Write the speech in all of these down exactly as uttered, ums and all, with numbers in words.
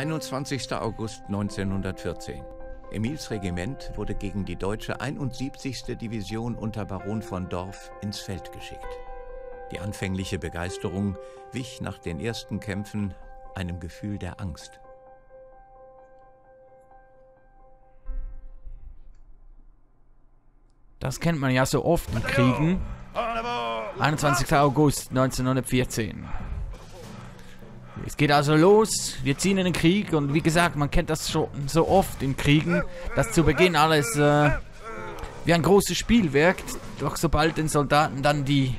einundzwanzigster August neunzehnhundertvierzehn. Emils Regiment wurde gegen die deutsche einundsiebzigste Division unter Baron von Dorf ins Feld geschickt. Die anfängliche Begeisterung wich nach den ersten Kämpfen einem Gefühl der Angst. Das kennt man ja so oft in Kriegen. einundzwanzigster August neunzehnhundertvierzehn. Es geht also los, wir ziehen in den Krieg und wie gesagt, man kennt das schon so oft in Kriegen, dass zu Beginn alles äh, wie ein großes Spiel wirkt, doch sobald den Soldaten dann die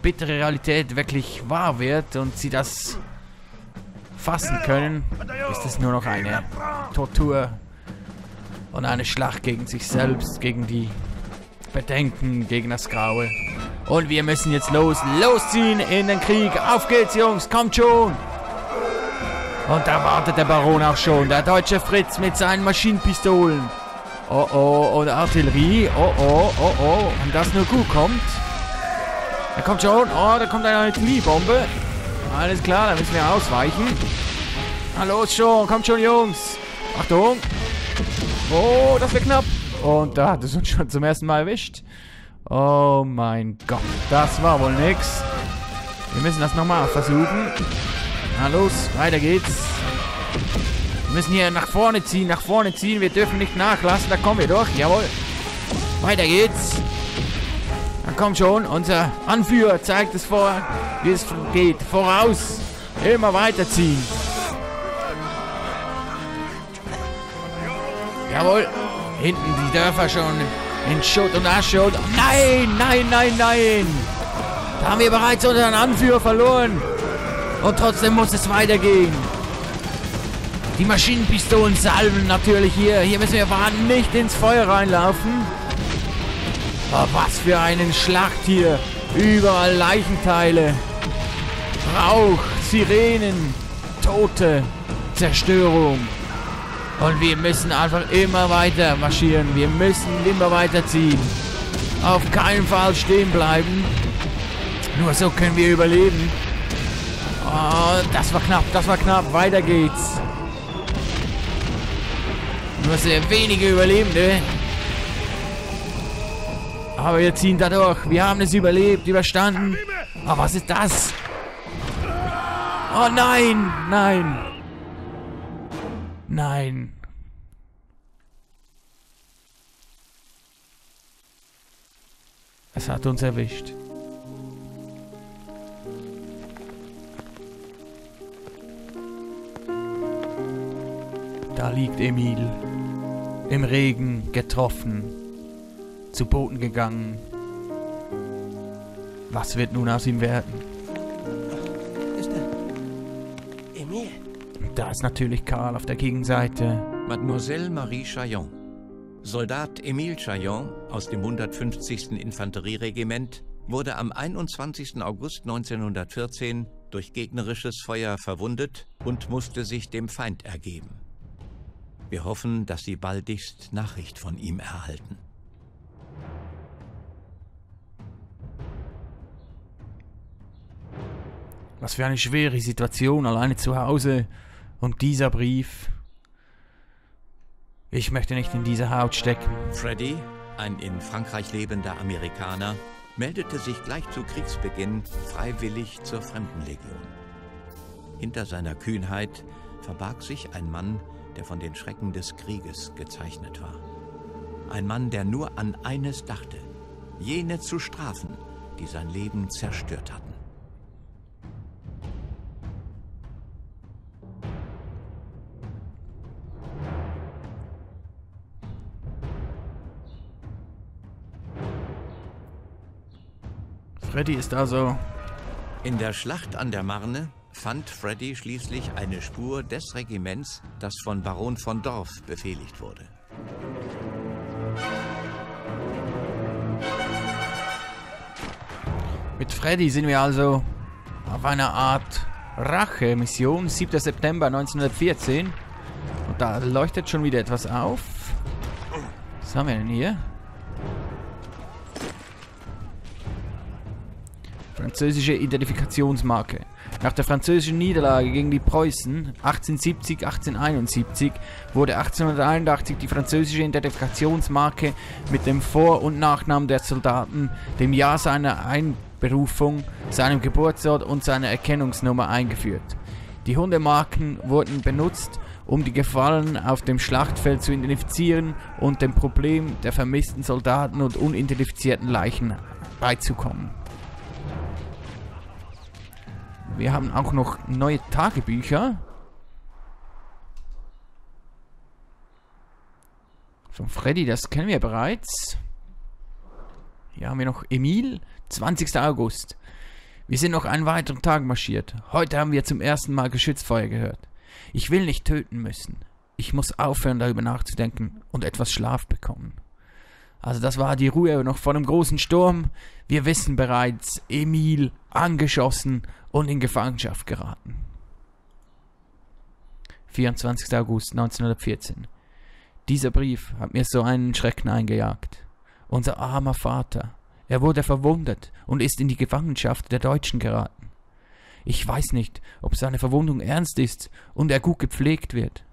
bittere Realität wirklich wahr wird und sie das fassen können, ist es nur noch eine Tortur und eine Schlacht gegen sich selbst, gegen die Bedenken, gegen das Graue. Und wir müssen jetzt los, losziehen in den Krieg. Auf geht's, Jungs, kommt schon! Und da wartet der Baron auch schon, der deutsche Fritz mit seinen Maschinenpistolen. Oh oh, und Artillerie, oh oh, oh oh, und das nur gut kommt. Er kommt schon, oh, da kommt eine Artilleriebombe. Alles klar, da müssen wir ausweichen. Na los schon, kommt schon, Jungs. Achtung. Oh, das wird knapp. Und da hat es uns schon zum ersten Mal erwischt. Oh mein Gott, das war wohl nix. Wir müssen das nochmal versuchen. Na los, weiter geht's. Wir müssen hier nach vorne ziehen, nach vorne ziehen. Wir dürfen nicht nachlassen, da kommen wir durch. Jawohl. Weiter geht's. Na komm schon, unser Anführer zeigt es vor, wie es geht. Voraus. Immer weiterziehen. Jawohl. Hinten die Dörfer schon in Schutt und Asche und... Nein, nein, nein, nein! Da haben wir bereits unseren Anführer verloren. Und trotzdem muss es weitergehen. Die Maschinenpistolen salven natürlich hier. Hier müssen wir warten, nicht ins Feuer reinlaufen. Aber was für eine Schlacht hier. Überall Leichenteile. Rauch, Sirenen, Tote, Zerstörung. Und wir müssen einfach immer weiter marschieren. Wir müssen immer weiterziehen. Auf keinen Fall stehen bleiben. Nur so können wir überleben. Oh, das war knapp, das war knapp. Weiter geht's. Nur sehr wenige Überlebende. Aber wir ziehen da durch. Wir haben es überlebt, überstanden. Aber was ist das? Oh nein, nein. Nein. Es hat uns erwischt. Da liegt Emil, im Regen getroffen, zu Boden gegangen. Was wird nun aus ihm werden? Emil? Da ist natürlich Karl auf der Gegenseite. Mademoiselle Marie Chaillon, Soldat Emil Chaillon aus dem hundertfünfzigsten Infanterieregiment, wurde am einundzwanzigster August neunzehnhundertvierzehn durch gegnerisches Feuer verwundet und musste sich dem Feind ergeben. Wir hoffen, dass Sie baldigst Nachricht von ihm erhalten. Was für eine schwere Situation, alleine zu Hause. Und dieser Brief. Ich möchte nicht in dieser Haut stecken. Freddie, ein in Frankreich lebender Amerikaner, meldete sich gleich zu Kriegsbeginn freiwillig zur Fremdenlegion. Hinter seiner Kühnheit verbarg sich ein Mann, der von den Schrecken des Krieges gezeichnet war. Ein Mann, der nur an eines dachte, jene zu strafen, die sein Leben zerstört hatten. Freddie ist also... In der Schlacht an der Marne fand Freddie schließlich eine Spur des Regiments, das von Baron von Dorf befehligt wurde. Mit Freddie sind wir also auf einer Art Rache-Mission, siebter September neunzehnhundertvierzehn. Und da leuchtet schon wieder etwas auf. Was haben wir denn hier? französische Identifikationsmarke. Nach der französischen Niederlage gegen die Preußen achtzehnhundertsiebzig bis achtzehnhunderteinundsiebzig wurde achtzehnhunderteinundachtzig die französische Identifikationsmarke mit dem Vor- und Nachnamen der Soldaten, dem Jahr seiner Einberufung, seinem Geburtsort und seiner Erkennungsnummer eingeführt. Die Hundemarken wurden benutzt, um die Gefallenen auf dem Schlachtfeld zu identifizieren und dem Problem der vermissten Soldaten und unidentifizierten Leichen beizukommen. Wir haben auch noch neue Tagebücher von Freddie, das kennen wir bereits. Hier haben wir noch Emil, zwanzigster August. Wir sind noch einen weiteren Tag marschiert. Heute haben wir zum ersten Mal Geschützfeuer gehört. Ich will nicht töten müssen. Ich muss aufhören, darüber nachzudenken und etwas Schlaf bekommen. Also das war die Ruhe noch vor dem großen Sturm. Wir wissen bereits, Emil angeschossen und in Gefangenschaft geraten. vierundzwanzigster August neunzehnhundertvierzehn. Dieser Brief hat mir so einen Schrecken eingejagt. Unser armer Vater. Er wurde verwundet und ist in die Gefangenschaft der Deutschen geraten. Ich weiß nicht, ob seine Verwundung ernst ist und er gut gepflegt wird.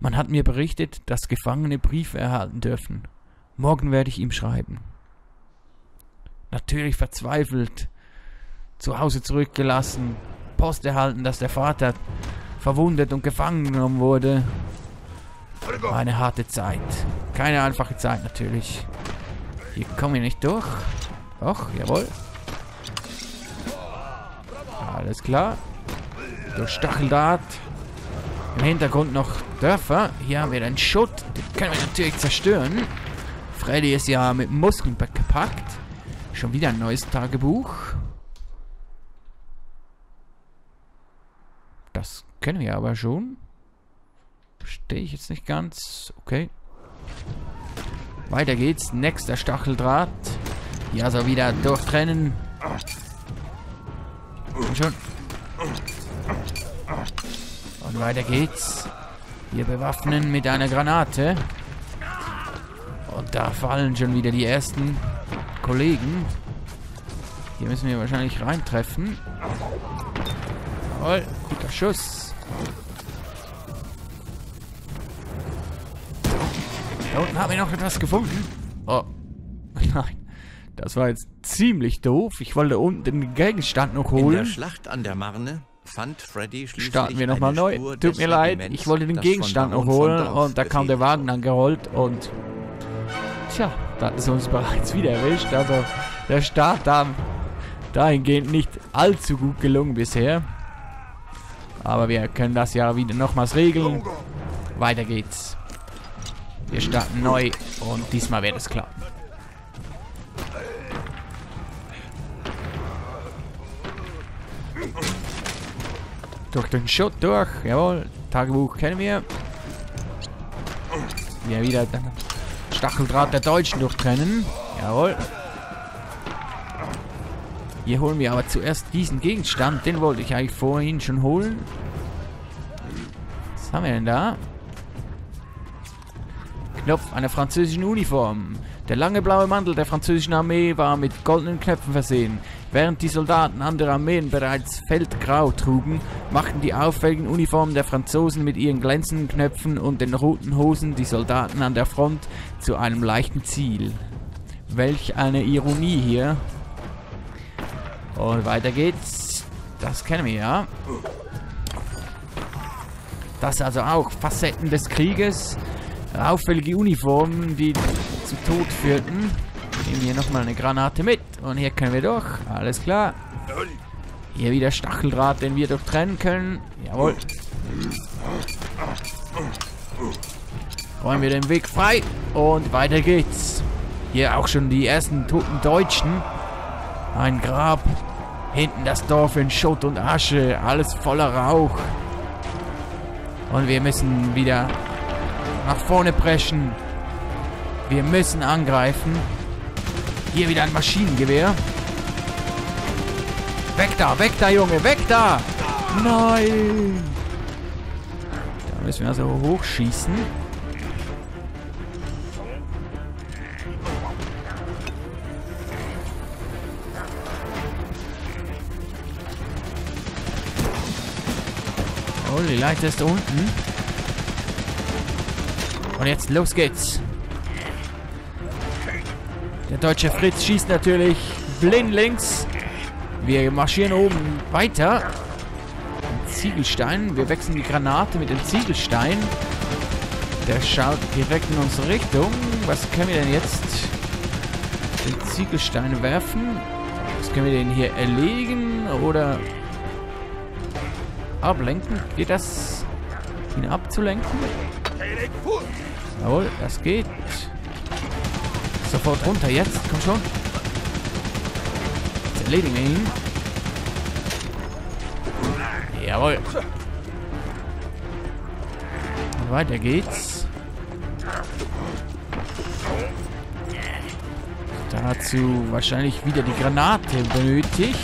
Man hat mir berichtet, dass Gefangene Briefe erhalten dürfen. Morgen werde ich ihm schreiben. Natürlich verzweifelt, zu Hause zurückgelassen, Post erhalten, dass der Vater verwundet und gefangen genommen wurde. Eine harte Zeit. Keine einfache Zeit natürlich. Hier kommen wir nicht durch. Doch, jawohl. Alles klar. Durch Stacheldraht. Im Hintergrund noch Dörfer. Hier haben wir den Schutt. Den können wir natürlich zerstören. Freddy ist ja mit Muskeln gepackt. Schon wieder ein neues Tagebuch. Das kennen wir aber schon. Verstehe ich jetzt nicht ganz. Okay. Weiter geht's. Nächster Stacheldraht. Hier also wieder durchtrennen. Und schon. Und weiter geht's. Wir bewaffnen mit einer Granate. Und da fallen schon wieder die ersten Kollegen. Hier müssen wir wahrscheinlich reintreffen. Jawohl, guter Schuss. Da unten haben wir noch etwas gefunden. Oh, nein. Das war jetzt ziemlich doof. Ich wollte unten den Gegenstand noch holen. In der Schlacht an der Marne fand Freddy schließlich starten wir nochmal neu. Spur Tut mir leid, Elements, ich wollte den Gegenstand noch holen und da kam der Wagen angerollt und tja, da hat es uns bereits wieder erwischt. Also der Start da dahingehend nicht allzu gut gelungen bisher. Aber wir können das ja wieder nochmals regeln. Weiter geht's. Wir starten neu und diesmal wird es klappen. Durch den Schutt durch, jawohl. Tagebuch kennen wir. Wir wieder den Stacheldraht der Deutschen durchtrennen, jawohl. Hier holen wir aber zuerst diesen Gegenstand, den wollte ich eigentlich vorhin schon holen. Was haben wir denn da? Knopf einer französischen Uniform. Der lange blaue Mantel der französischen Armee war mit goldenen Knöpfen versehen. Während die Soldaten anderer Armeen bereits feldgrau trugen, machten die auffälligen Uniformen der Franzosen mit ihren glänzenden Knöpfen und den roten Hosen die Soldaten an der Front zu einem leichten Ziel. Welch eine Ironie hier. Und weiter geht's. Das kennen wir ja. Das also auch Facetten des Krieges. Auffällige Uniformen, die zu Tod führten. Nehmen hier nochmal eine Granate mit. Und hier können wir durch. Alles klar. Hier wieder Stacheldraht, den wir durchtrennen können. Jawohl. Räumen wir den Weg frei. Und weiter geht's. Hier auch schon die ersten toten Deutschen. Ein Grab. Hinten das Dorf in Schutt und Asche. Alles voller Rauch. Und wir müssen wieder nach vorne preschen. Wir müssen angreifen. Hier wieder ein Maschinengewehr. Weg da, weg da, Junge, weg da! Nein! Da müssen wir also hochschießen. Jawohl, die Leiter ist da unten. Und jetzt los geht's. Der deutsche Fritz schießt natürlich blindlings. Wir marschieren oben weiter. Ein Ziegelstein. Wir wechseln die Granate mit dem Ziegelstein. Der schaut direkt in unsere Richtung. Was können wir denn jetzt? Den Ziegelstein werfen. Was können wir denn hier erlegen? Oder ablenken? Geht das? Ihn abzulenken? Jawohl, das geht. Sofort runter jetzt. Komm schon. Jetzt erledigen wir ihn. Jawohl. Und weiter geht's. Dazu wahrscheinlich wieder die Granate benötigt.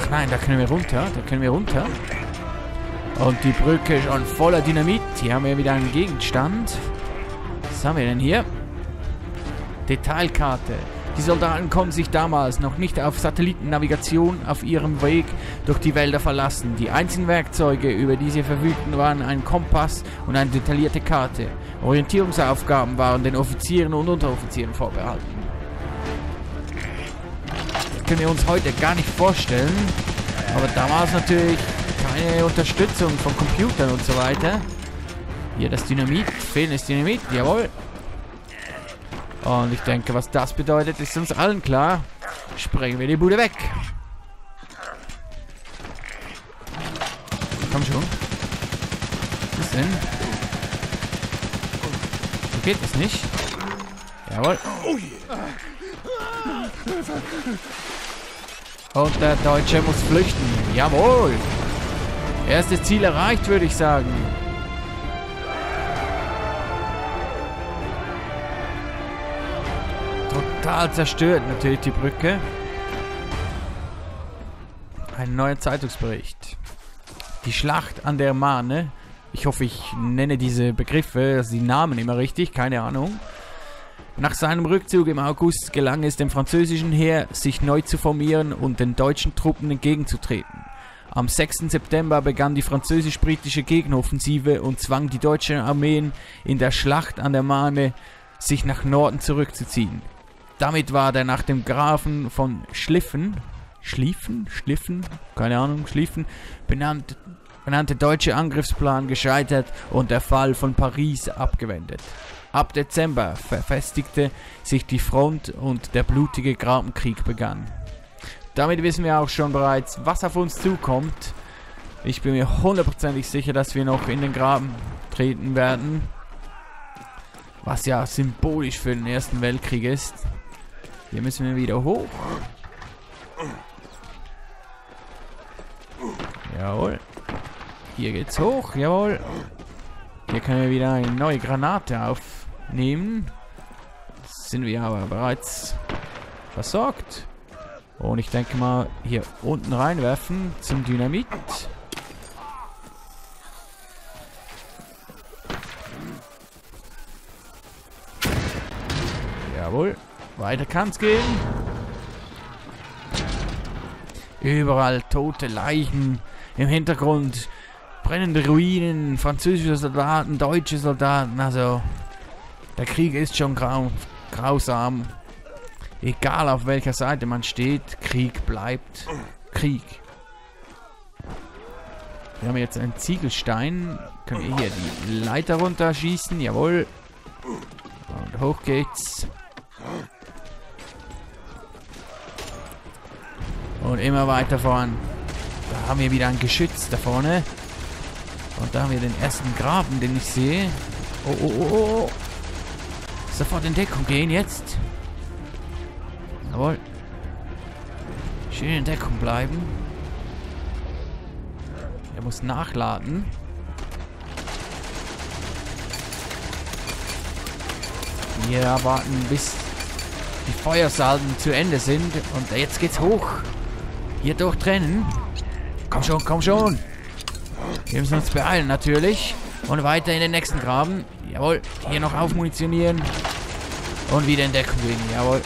Ach nein, da können wir runter. Da können wir runter. Und die Brücke ist schon voller Dynamit. Hier haben wir wieder einen Gegenstand. Was haben wir denn hier? Detailkarte. Die Soldaten konnten sich damals noch nicht auf Satellitennavigation auf ihrem Weg durch die Wälder verlassen. Die einzigen Werkzeuge, über die sie verfügten, waren ein Kompass und eine detaillierte Karte. Orientierungsaufgaben waren den Offizieren und Unteroffizieren vorbehalten. Das können wir uns heute gar nicht vorstellen, aber damals natürlich keine Unterstützung von Computern und so weiter. Hier das Dynamit, fehlendes Dynamit, jawohl. Und ich denke, was das bedeutet, ist uns allen klar. Sprengen wir die Bude weg. Komm schon. Was ist denn? So geht das nicht. Jawohl. Und der Deutsche muss flüchten. Jawohl. Erstes Ziel erreicht, würde ich sagen. Total zerstört natürlich die Brücke. Ein neuer Zeitungsbericht. Die Schlacht an der Marne. Ich hoffe, ich nenne diese Begriffe, also die Namen immer richtig, keine Ahnung. Nach seinem Rückzug im August gelang es dem französischen Heer, sich neu zu formieren und den deutschen Truppen entgegenzutreten. Am sechsten September begann die französisch-britische Gegenoffensive und zwang die deutschen Armeen in der Schlacht an der Marne, sich nach Norden zurückzuziehen. Damit war der nach dem Grafen von Schlieffen, Schlieffen, Schlieffen, keine Ahnung, Schlieffen, benannte, benannte deutsche Angriffsplan gescheitert und der Fall von Paris abgewendet. Ab Dezember verfestigte sich die Front und der blutige Grabenkrieg begann. Damit wissen wir auch schon bereits, was auf uns zukommt. Ich bin mir hundertprozentig sicher, dass wir noch in den Graben treten werden. Was ja symbolisch für den Ersten Weltkrieg ist. Hier müssen wir wieder hoch. Jawohl. Hier geht's hoch, jawohl. Hier können wir wieder eine neue Granate aufnehmen. Jetzt sind wir aber bereits versorgt. Und ich denke mal, hier unten reinwerfen zum Dynamit. Jawohl. Weiter kann's gehen. Überall tote Leichen. Im Hintergrund brennende Ruinen. Französische Soldaten, deutsche Soldaten. Also, der Krieg ist schon grau grausam. Egal auf welcher Seite man steht, Krieg bleibt Krieg. Wir haben jetzt einen Ziegelstein. Können wir hier die Leiter runterschießen? Jawohl. Und hoch geht's. Und immer weiter voran. Da haben wir wieder ein Geschütz da vorne. Und da haben wir den ersten Graben, den ich sehe. Oh, oh, oh, oh. Sofort in Deckung gehen jetzt. Jawohl. Schön in Deckung bleiben. Er muss nachladen. Wir warten, bis die Feuersalven zu Ende sind. Und jetzt geht's hoch. Hier durchtrennen. Komm schon, komm schon. Wir müssen uns beeilen natürlich. Und weiter in den nächsten Graben. Jawohl. Hier noch aufmunitionieren. Und wieder in Deckung gehen, jawohl.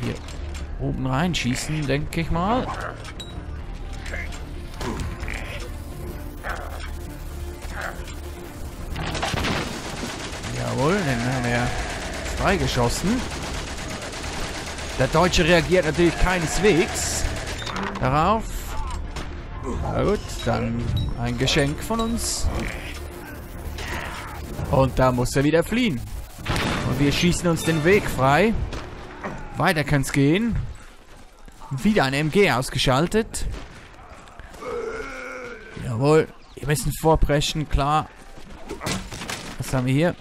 Hier oben reinschießen, denke ich mal. Jawohl, den haben wir freigeschossen. Der Deutsche reagiert natürlich keineswegs darauf. Na gut, dann ein Geschenk von uns. Und da muss er wieder fliehen. Und wir schießen uns den Weg frei. Weiter kann es gehen. Wieder ein M G ausgeschaltet. Jawohl, wir müssen vorpreschen, klar. Was haben wir hier?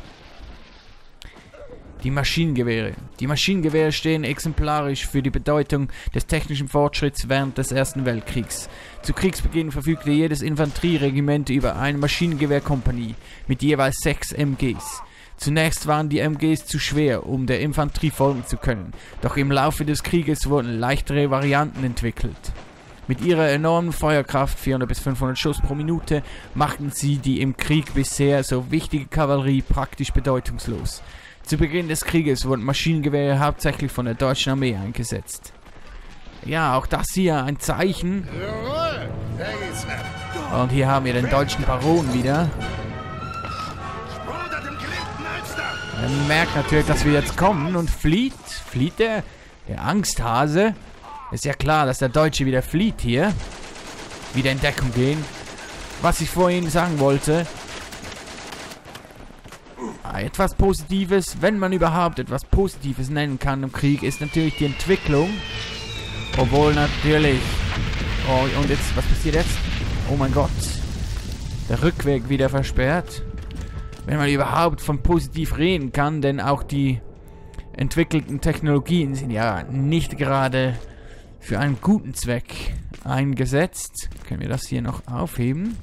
Die Maschinengewehre. Die Maschinengewehre stehen exemplarisch für die Bedeutung des technischen Fortschritts während des Ersten Weltkriegs. Zu Kriegsbeginn verfügte jedes Infanterieregiment über eine Maschinengewehrkompanie mit jeweils sechs M Gs. Zunächst waren die M Gs zu schwer, um der Infanterie folgen zu können, doch im Laufe des Krieges wurden leichtere Varianten entwickelt. Mit ihrer enormen Feuerkraft, vierhundert bis fünfhundert Schuss pro Minute, machten sie die im Krieg bisher so wichtige Kavallerie praktisch bedeutungslos. Zu Beginn des Krieges wurden Maschinengewehre hauptsächlich von der deutschen Armee eingesetzt. Ja, auch das hier ein Zeichen. Und hier haben wir den deutschen Baron wieder. Er merkt natürlich, dass wir jetzt kommen und flieht. Flieht er? Der Angsthase. Ist ja klar, dass der Deutsche wieder flieht hier. Wieder in Deckung gehen. Was ich vorhin sagen wollte... Etwas Positives, wenn man überhaupt etwas Positives nennen kann im Krieg, ist natürlich die Entwicklung. Obwohl natürlich... Oh, und jetzt, was passiert jetzt? Oh mein Gott. Der Rückweg wieder versperrt. Wenn man überhaupt von positiv reden kann, denn auch die entwickelten Technologien sind ja nicht gerade für einen guten Zweck eingesetzt. Können wir das hier noch aufheben?